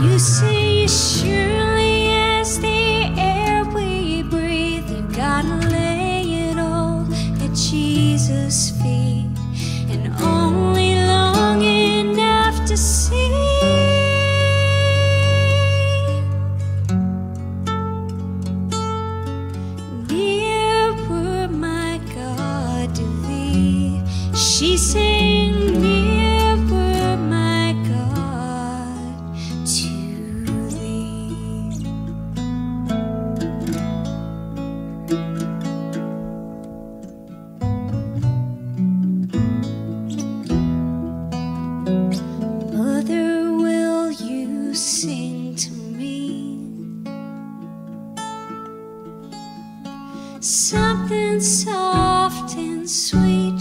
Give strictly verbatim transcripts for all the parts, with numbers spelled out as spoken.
You say as surely as the air we breathe, you've got to lay it all at Jesus' feet, and only long enough to see. Dear were my God to thee, she sang me. Mother, will you sing to me something soft and sweet?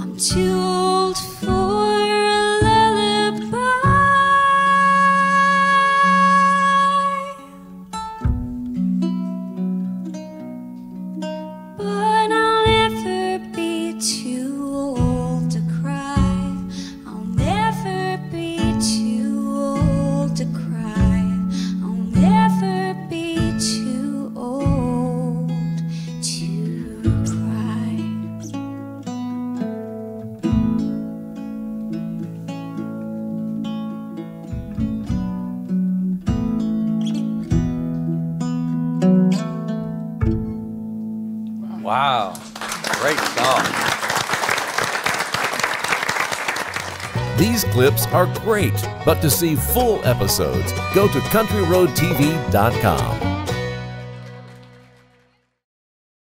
I'm too old for a lullaby, but I'll never be too. Wow, great song. These clips are great, but to see full episodes, go to country road T V dot com.